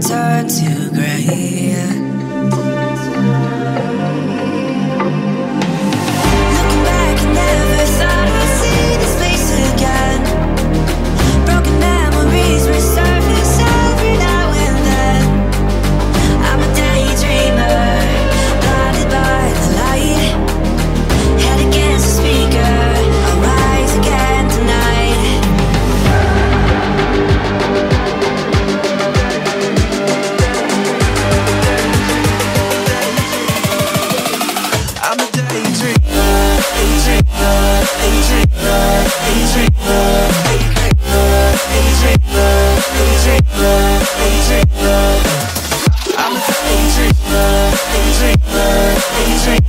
turn to gray. Looking back, I never thought I'd see this place again. Broken memories resurface every now and then. I'm a daydreamer, blinded by the light, head against the speaker. I'll rise again tonight. I'm a daydreamer.